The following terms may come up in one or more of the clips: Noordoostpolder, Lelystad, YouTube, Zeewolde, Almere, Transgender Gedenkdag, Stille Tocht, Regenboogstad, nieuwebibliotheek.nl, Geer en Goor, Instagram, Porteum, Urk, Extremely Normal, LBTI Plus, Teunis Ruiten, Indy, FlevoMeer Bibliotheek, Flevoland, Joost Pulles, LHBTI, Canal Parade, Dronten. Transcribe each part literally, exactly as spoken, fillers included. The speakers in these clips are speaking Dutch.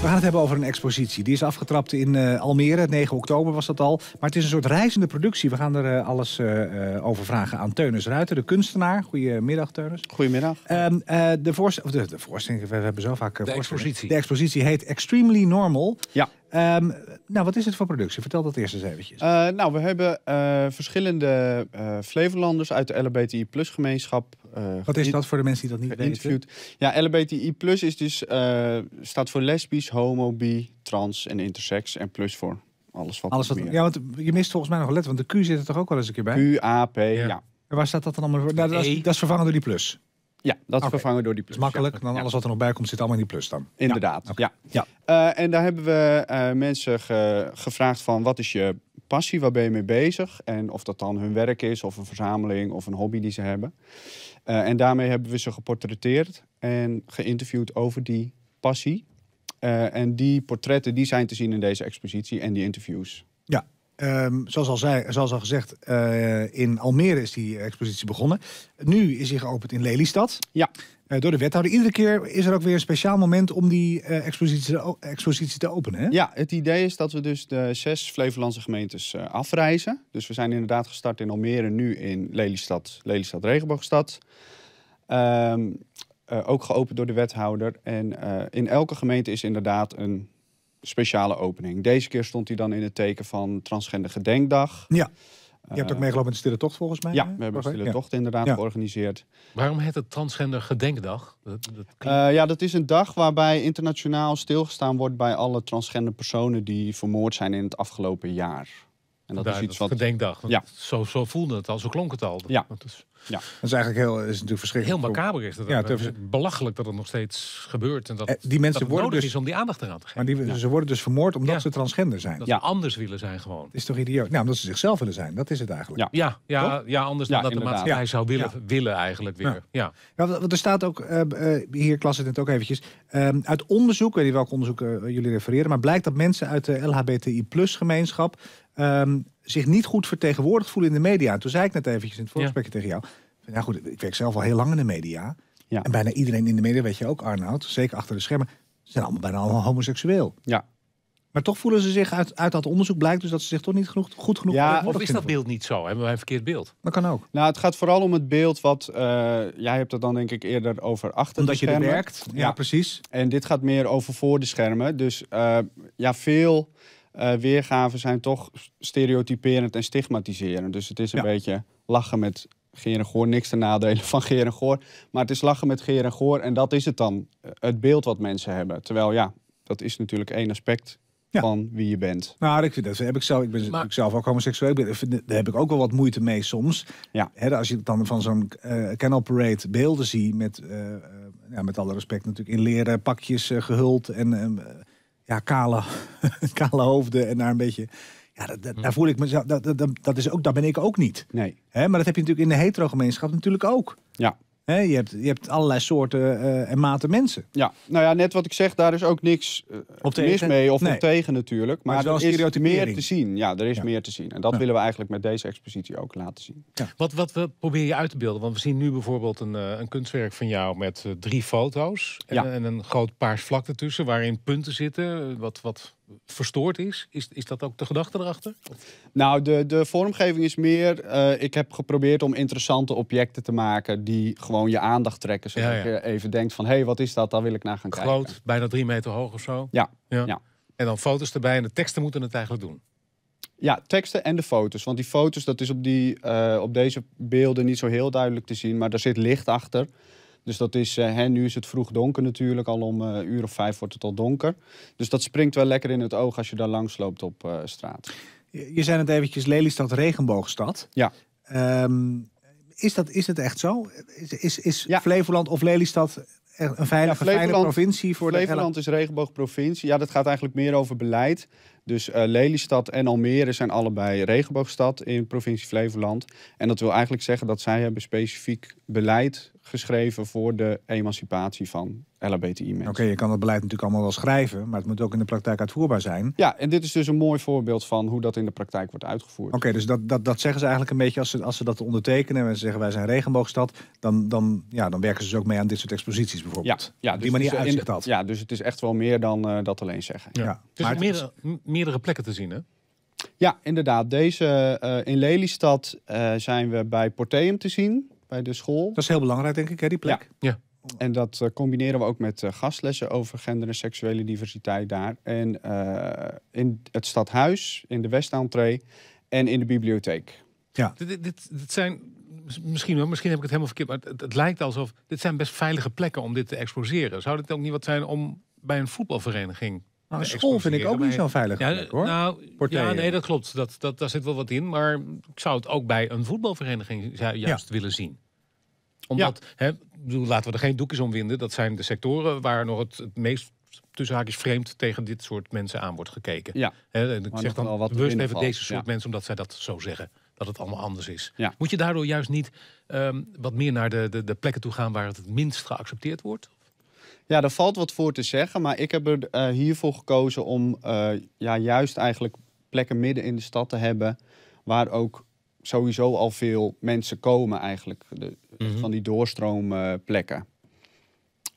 We gaan het hebben over een expositie. Die is afgetrapt in uh, Almere, negen oktober was dat al. Maar het is een soort reizende productie. We gaan er uh, alles uh, uh, over vragen aan Teunis Ruiten, de kunstenaar. Goedemiddag, Teunis. Goedemiddag. Um, uh, de, voorst of de, de voorstelling, we hebben zo vaak... Uh, de expositie. De expositie heet Extremely Normal. Ja. Um, nou, wat is het voor productie? Vertel dat eerst eens eventjes. Uh, nou, we hebben uh, verschillende uh, Flevolanders uit de L B T I Plus gemeenschap. Uh, wat is dat voor de mensen die dat niet weten? Ja, L B T I Plus is dus, uh, staat voor lesbisch, homo, bi, trans en intersex en plus voor alles wat, alles wat meer. Ja, want je mist volgens mij nog een letter, want de Q zit er toch ook wel eens een keer bij? Q, A, P, ja. ja. En waar staat dat dan allemaal voor? Nou, dat, is, dat is vervangen door die plus. Ja, dat okay. vervangen door die plus. Makkelijk, ja. dan alles wat er nog bij komt zit allemaal in die plus dan. Inderdaad, ja. ja. ja. Uh, en daar hebben we uh, mensen ge gevraagd van wat is je passie, waar ben je mee bezig? En of dat dan hun werk is, of een verzameling, of een hobby die ze hebben. Uh, en daarmee hebben we ze geportretteerd en geïnterviewd over die passie. Uh, en die portretten die zijn te zien in deze expositie en die interviews. Ja. Um, zoals, al zei, zoals al gezegd, uh, in Almere is die expositie begonnen. Nu is die geopend in Lelystad. Ja. Uh, door de wethouder. Iedere keer is er ook weer een speciaal moment om die uh, expositie, expositie te openen. Hè? Ja, het idee is dat we dus de zes Flevolandse gemeentes uh, afreizen. Dus we zijn inderdaad gestart in Almere, nu in Lelystad, Lelystad Regenboogstad. Um, uh, ook geopend door de wethouder. En uh, in elke gemeente is inderdaad een... speciale opening. Deze keer stond hij dan in het teken van Transgender Gedenkdag. Ja. Je hebt ook meegelopen met de Stille Tocht volgens mij. Ja, we hebben de Stille ja. Tocht inderdaad ja. georganiseerd. Waarom heet het Transgender Gedenkdag? Dat, dat klinkt... uh, ja, dat is een dag waarbij internationaal stilgestaan wordt bij alle transgender personen die vermoord zijn in het afgelopen jaar. En dat Daar, is iets dat wat... Gedenkdag. Ja. Zo, zo voelde het al, zo klonk het al. Ja. Dat is... Ja, dat is eigenlijk heel, is natuurlijk verschrikkelijk. Heel macaber is dat. Ja, het is belachelijk dat het nog steeds gebeurt en dat, eh, die mensen dat het nodig dus, is om die aandacht eraan te geven. Maar die, ja. ze worden dus vermoord omdat ja. ze transgender zijn. Dat ja. ze anders willen zijn gewoon. Dat is toch idioot? Nou, omdat ze zichzelf willen zijn. Dat is het eigenlijk. Ja, ja, ja, ja anders ja, dan dat inderdaad. de maatschappij ja. zou willen, ja. willen eigenlijk weer. Ja. Ja. Ja, want er staat ook, uh, hier klas het net ook eventjes, uh, uit onderzoek, ik weet niet welk onderzoek uh, jullie refereren, maar blijkt dat mensen uit de L H B T I plus gemeenschap um, zich niet goed vertegenwoordigd voelen in de media. En toen zei ik net eventjes in het voorgesprekje ja. tegen jou... Nou goed, ik werk zelf al heel lang in de media. Ja. En bijna iedereen in de media, weet je ook, Arnoud... zeker achter de schermen, zijn allemaal bijna allemaal homoseksueel. Ja. Maar toch voelen ze zich, uit, uit dat onderzoek blijkt dus... dat ze zich toch niet genoeg, goed genoeg... Ja, of is dat beeld niet zo? Hebben wij een verkeerd beeld? Dat kan ook. Nou, het gaat vooral om het beeld wat... Uh, jij hebt het dan denk ik eerder over achter Omdat de schermen. Omdat je er werkt, ja. ja precies. En dit gaat meer over voor de schermen. Dus uh, ja, veel... Uh, weergaven zijn toch stereotyperend en stigmatiserend. Dus het is een ja. beetje lachen met Geer en Goor. Niks te nadelen van Geer en Goor. Maar het is lachen met Geer en Goor. En dat is het dan, het beeld wat mensen hebben. Terwijl ja, dat is natuurlijk één aspect ja. van wie je bent. Nou, ik vind dat heb ik zelf. Ik ben maar... natuurlijk zelf ook homoseksueel. Ik ben, daar heb ik ook wel wat moeite mee soms. Ja. He, als je dan van zo'n uh, Canal Parade beelden ziet... met, uh, ja, met alle respect natuurlijk in leren pakjes uh, gehuld en... Uh, Ja, kale, kale hoofden en daar een beetje... Ja, dat, dat, daar voel ik me... Dat, dat, dat is ook, dat ben ik ook niet. Nee. He, maar dat heb je natuurlijk in de hetero-gemeenschap natuurlijk ook. Ja. He, je, hebt, je hebt allerlei soorten uh, en maten mensen. Ja. Nou ja, net wat ik zeg, daar is ook niks uh, op tegen, mis mee of nee. op tegen natuurlijk. Maar, maar er is meer te zien. Ja, er is ja. meer te zien. En dat ja. willen we eigenlijk met deze expositie ook laten zien. Ja. Wat, wat we proberen je uit te beelden. Want we zien nu bijvoorbeeld een, uh, een kunstwerk van jou met uh, drie foto's. En, ja. en een groot paars vlak ertussen waarin punten zitten. Wat... wat... verstoord is. is. Is dat ook de gedachte erachter? Nou, de, de vormgeving is meer... Uh, ik heb geprobeerd om interessante objecten te maken... die gewoon je aandacht trekken. Zodat ja, ja. je even denkt van... hé, hey, wat is dat? Daar wil ik naar gaan kijken. Groot, bijna drie meter hoog of zo? Ja. ja. ja. En dan foto's erbij en de teksten moeten het eigenlijk doen? Ja, teksten en de foto's. Want die foto's, dat is op, die, uh, op deze beelden niet zo heel duidelijk te zien. Maar daar zit licht achter. Dus dat is, uh, hè, nu is het vroeg donker natuurlijk, al om een uh, uur of vijf wordt het al donker. Dus dat springt wel lekker in het oog als je daar langs loopt op uh, straat. Je, je zei het eventjes, Lelystad, Regenboogstad. Ja. Um, is, dat, is het echt zo? Is, is, is ja. Flevoland of Lelystad een veilige, ja, fijne provincie? voor Flevoland de... is regenboogprovincie. Ja, dat gaat eigenlijk meer over beleid. Dus uh, Lelystad en Almere zijn allebei regenboogstad in provincie Flevoland. En dat wil eigenlijk zeggen dat zij hebben specifiek beleid geschreven voor de emancipatie van L H B T I-mensen. Oké, okay, je kan dat beleid natuurlijk allemaal wel schrijven, maar het moet ook in de praktijk uitvoerbaar zijn. Ja, en dit is dus een mooi voorbeeld van hoe dat in de praktijk wordt uitgevoerd. Oké, okay, dus dat, dat, dat zeggen ze eigenlijk een beetje als ze, als ze dat ondertekenen en ze zeggen wij zijn regenboogstad, dan, dan, ja, dan werken ze dus ook mee aan dit soort exposities bijvoorbeeld. Ja, ja, op die dus, manier dus, uitzicht dat. Ja, dus het is echt wel meer dan uh, dat alleen zeggen. Ja. Ja. Dus maar het meerdere, is meerdere plekken te zien, hè? Ja, inderdaad. Deze uh, in Lelystad uh, zijn we bij Porteum te zien, bij de school. Dat is heel belangrijk, denk ik, hè, die plek. Ja. Ja. En dat uh, combineren we ook met uh, gastlessen over gender en seksuele diversiteit daar. En uh, in het stadhuis, in de westentree en in de bibliotheek. Ja. Dit, dit, dit zijn, misschien, misschien heb ik het helemaal verkeerd, maar het, het lijkt alsof... Dit zijn best veilige plekken om dit te exposeren. Zou dit ook niet wat zijn om bij een voetbalvereniging... Nou, een school vind ik ook niet zo'n veilige plek, ja, hoor. Nou, ja, nee, dat klopt. Dat, dat, daar zit wel wat in. Maar ik zou het ook bij een voetbalvereniging juist ja. willen zien. Omdat, ja. hè, bedoel, laten we er geen doekjes om winden. Dat zijn de sectoren waar nog het, het meest tussen haakjes vreemd tegen dit soort mensen aan wordt gekeken. Ja. Hè, en ik maar zeg dan al wat bewust even deze soort ja. mensen, omdat zij dat zo zeggen. Dat het allemaal anders is. Ja. Moet je daardoor juist niet um, wat meer naar de, de, de plekken toe gaan waar het het minst geaccepteerd wordt? Ja, daar valt wat voor te zeggen, maar ik heb er uh, hiervoor gekozen om uh, ja, juist eigenlijk plekken midden in de stad te hebben waar ook sowieso al veel mensen komen eigenlijk, de, mm-hmm. van die doorstroomplekken. Uh,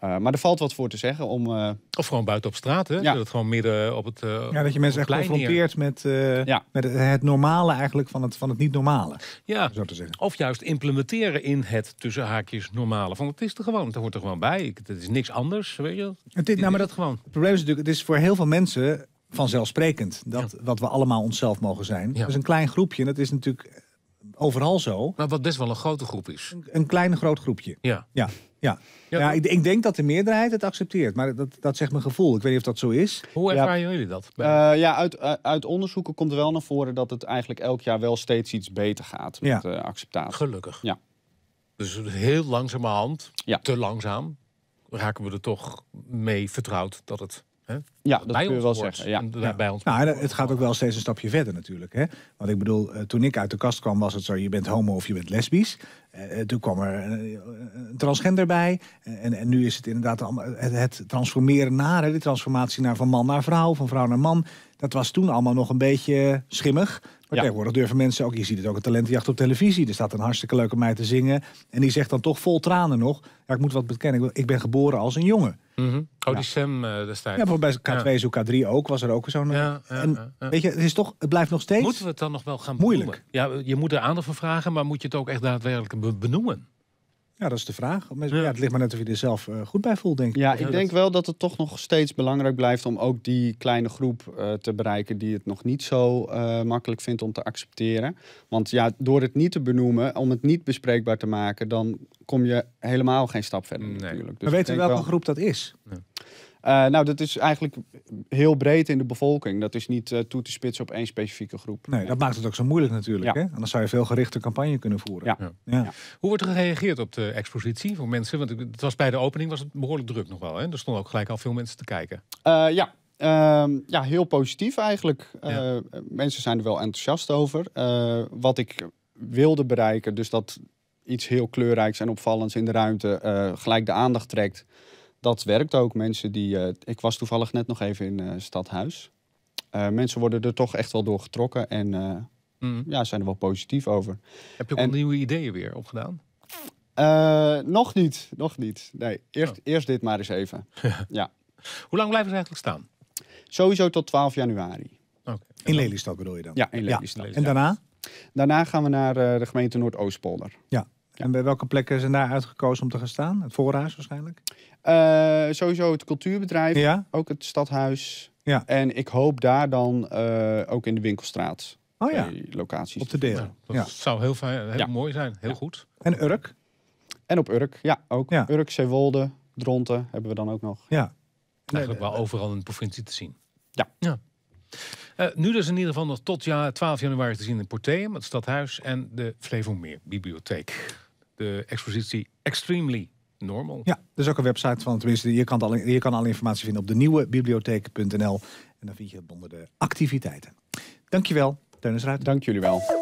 uh, maar er valt wat voor te zeggen om... Uh... Of gewoon buiten op straat, hè? Ja. Dat, gewoon midden op het, uh, ja, dat je mensen echt confronteert met, uh, ja. met het, het normale eigenlijk van het, van het niet-normale. Ja, zo te zeggen. Of juist implementeren in het tussen haakjes normale. Van het is er gewoon, het hoort er gewoon bij. Het is niks anders, weet je. Het is, nou, maar dat gewoon. Het probleem is natuurlijk, het is voor heel veel mensen vanzelfsprekend. Dat ja. wat we allemaal onszelf mogen zijn. Ja. Dat is een klein groepje en dat is natuurlijk... Overal zo. Maar wat best wel een grote groep is. Een, een klein groot groepje. Ja. Ja, ja. ja, ja ik, ik denk dat de meerderheid het accepteert. Maar dat, dat zegt mijn gevoel. Ik weet niet of dat zo is. Hoe ervaren ja. jullie dat? Uh, ja, uit, uit onderzoeken komt er wel naar voren dat het eigenlijk elk jaar wel steeds iets beter gaat met ja. uh, acceptatie. Gelukkig. Ja. Dus heel langzamerhand, ja. te langzaam, raken we er toch mee vertrouwd dat het... Ja, dat kun je wel zeggen. Ja. Ja. Bij ons nou, het gaat ook wel steeds een stapje verder natuurlijk. Hè? Want ik bedoel, toen ik uit de kast kwam was het zo... je bent homo of je bent lesbisch. Uh, toen kwam er een, een transgender bij. En, en nu is het inderdaad het, het transformeren naar... Hè, de transformatie naar van man naar vrouw, van vrouw naar man. Dat was toen allemaal nog een beetje schimmig. Maar ja. tegenwoordig durven mensen ook... je ziet het ook, een talentenjacht op televisie. Er staat een hartstikke leuke meid te zingen. En die zegt dan toch vol tranen nog... ja, ik moet wat bekennen, ik ben geboren als een jongen. Mm-hmm. Oh, die Sam uh, destijds. Ja, bijvoorbeeld bij K twee, zo K drie ook, was er ook zo'n... Ja, ja, en, ja. Weet je, het, is toch, het blijft nog steeds... Moeten we het dan nog wel gaan benoemen? Moeilijk. Ja, je moet er aandacht voor vragen, maar moet je het ook echt daadwerkelijk benoemen? Ja, dat is de vraag. Ja. Ja, het ligt maar net of je er zelf uh, goed bij voelt, denk ik. Ja, ik denk wel dat het toch nog steeds belangrijk blijft... om ook die kleine groep uh, te bereiken... die het nog niet zo uh, makkelijk vindt om te accepteren. Want ja, door het niet te benoemen, om het niet bespreekbaar te maken... dan kom je helemaal geen stap verder nee. natuurlijk. Dus maar weten we welke wel... groep dat is? Ja. Uh, nou, dat is eigenlijk heel breed in de bevolking. Dat is niet uh, toe te spitsen op één specifieke groep. Nee, dat maakt het ook zo moeilijk natuurlijk. Ja. Hè? Anders zou je veel gerichte campagne kunnen voeren. Ja. Ja. Ja. Ja. Hoe wordt er gereageerd op de expositie voor mensen? Want het was bij de opening was het behoorlijk druk nog wel. Hè? Er stonden ook gelijk al veel mensen te kijken. Uh, ja. Uh, ja, heel positief eigenlijk. Uh, ja. Mensen zijn er wel enthousiast over. Uh, wat ik wilde bereiken, dus dat iets heel kleurrijks en opvallends in de ruimte uh, gelijk de aandacht trekt... Dat werkt ook. Mensen die, uh, ik was toevallig net nog even in uh, Stadhuis. Uh, mensen worden er toch echt wel door getrokken en uh, mm. ja, zijn er wel positief over. Heb je ook en, al nieuwe ideeën weer opgedaan? Uh, nog niet, nog niet. Nee, eerst, oh. eerst dit maar eens even. ja. Hoe lang blijven ze eigenlijk staan? Sowieso tot twaalf januari. Okay. In Lelystad bedoel je dan? Ja, in Lelystad. Ja. En daarna? Daarna gaan we naar uh, de gemeente Noordoostpolder. Ja. Ja. En bij welke plekken zijn daar uitgekozen om te gaan staan? Het voorhuis waarschijnlijk? Uh, sowieso het cultuurbedrijf, ja. ook het stadhuis. Ja. En ik hoop daar dan uh, ook in de winkelstraat. Oh ja, locaties. Op de delen. Ja, dat ja. zou heel, fijn, heel ja. mooi zijn, heel ja. goed. En Urk? En op Urk, ja ook. Ja. Urk, Zeewolde, Dronten hebben we dan ook nog. Ja. Eigenlijk wel overal in de provincie te zien. Ja. ja. Uh, nu dus in ieder geval nog tot ja, twaalf januari te zien in Porteum, het stadhuis en de Flevolandbibliotheek. De expositie Extremely Normal. Ja, er is ook een website van, tenminste, je kan, al, je kan alle informatie vinden op de nieuwe bibliotheek punt n l. En dan vind je het onder de activiteiten. Dankjewel, Teunis Ruiten. Dank jullie wel.